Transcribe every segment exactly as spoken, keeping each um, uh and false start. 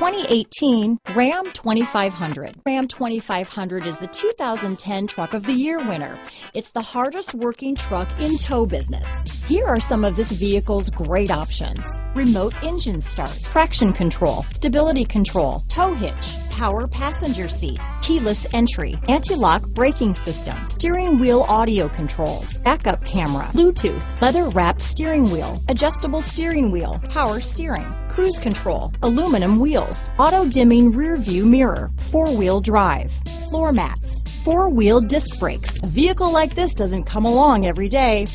twenty eighteen Ram twenty-five hundred. Ram twenty-five hundred is the two thousand ten Truck of the Year winner. It's the hardest working truck in tow business. Here are some of this vehicle's great options: remote engine start, traction control, stability control, tow hitch, power passenger seat, keyless entry, anti-lock braking system, steering wheel audio controls, backup camera, Bluetooth, leather-wrapped steering wheel, adjustable steering wheel, power steering, cruise control, aluminum wheels, auto-dimming rear-view mirror, four-wheel drive, floor mats, four-wheel disc brakes. A vehicle like this doesn't come along every day.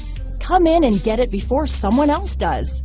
Come in and get it before someone else does.